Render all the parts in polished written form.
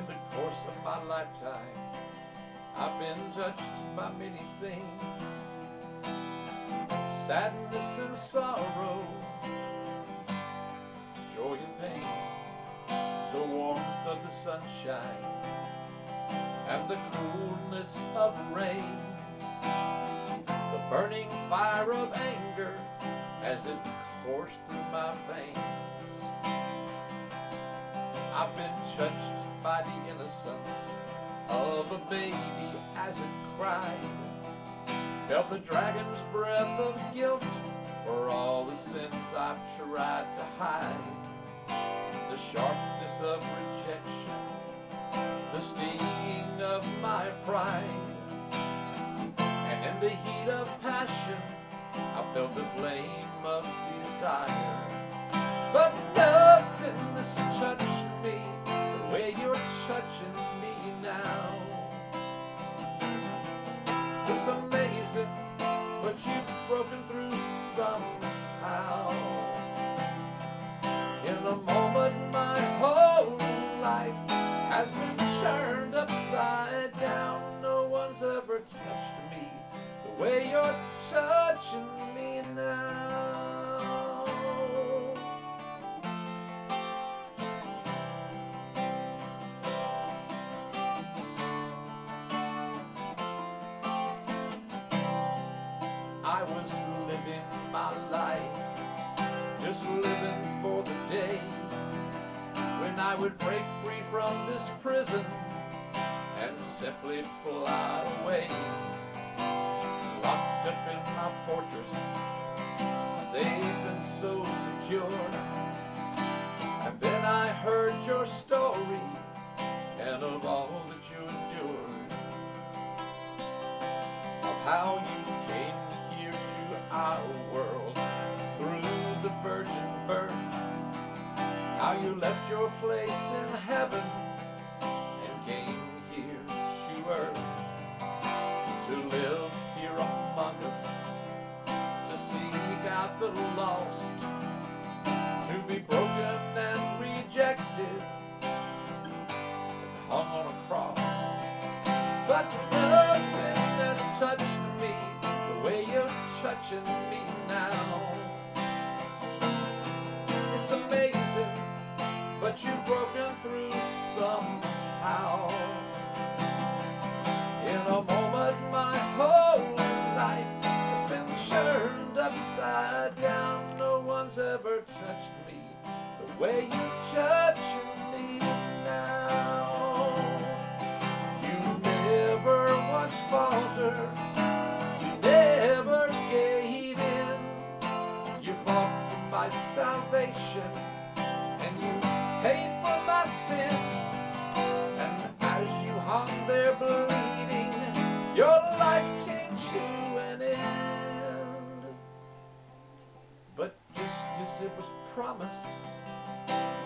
in the course of my lifetime, I've been touched by many things, sadness and sorrow, joy and pain, the warmth of the sunshine, and the coolness of rain, the burning fire of anger as it coursed through my veins. I've been touched by the innocence of a baby as it cried, felt the dragon's breath of guilt for all the sins I've tried to hide, the sharpness of rejection, the stinging of my pride, and in the heat of passion I felt the flame of desire. But nothing has touched me the way you're touching me now. It's amazing, but you've broken through somehow. In a moment my whole life has been turned upside down. No one's ever touched me the way you're touching me now. I was living my life, just living for the day when I would break free from this prison and simply fly away. Locked up in my fortress, safe and so secure. And then I heard your story, and of all that you endured, of how you came here to our world through the virgin birth, how you left your place in heaven and came here to earth to live here among us, to seek out the lost, to be broken and rejected and hung on a cross. But nothing has touched me the way you're touching me now. It's amazing, but you've broken through somehow. In a moment my whole life has been turned upside down. No one's ever touched me the way you touch me now. You never once faltered, you never gave in. You fought for my salvation and you paid for my sins. And as you hung there bleeding, your life came to an end. But just as it was promised,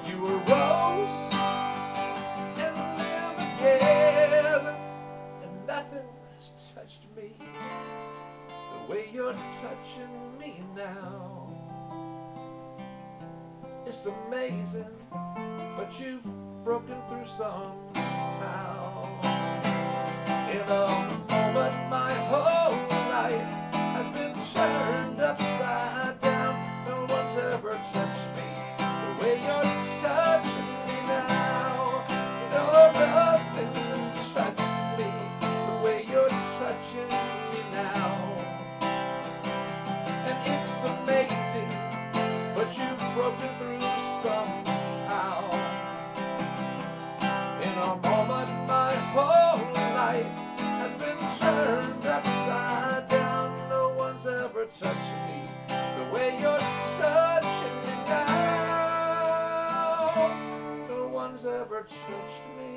you arose and lived again. And nothing has touched me the way you're touching me now. It's amazing, but you've broken through somehow. In a moment my whole life has been turned upside down. No one's ever touched me the way you're touching me now. No, nothing has touched me the way you're touching me now. And it's amazing, but you've broken through somehow. In a moment my whole life has been turned upside down. No one's ever touched me the way you're touching me now. No one's ever touched me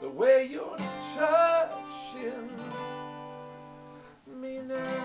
the way you're touching me now.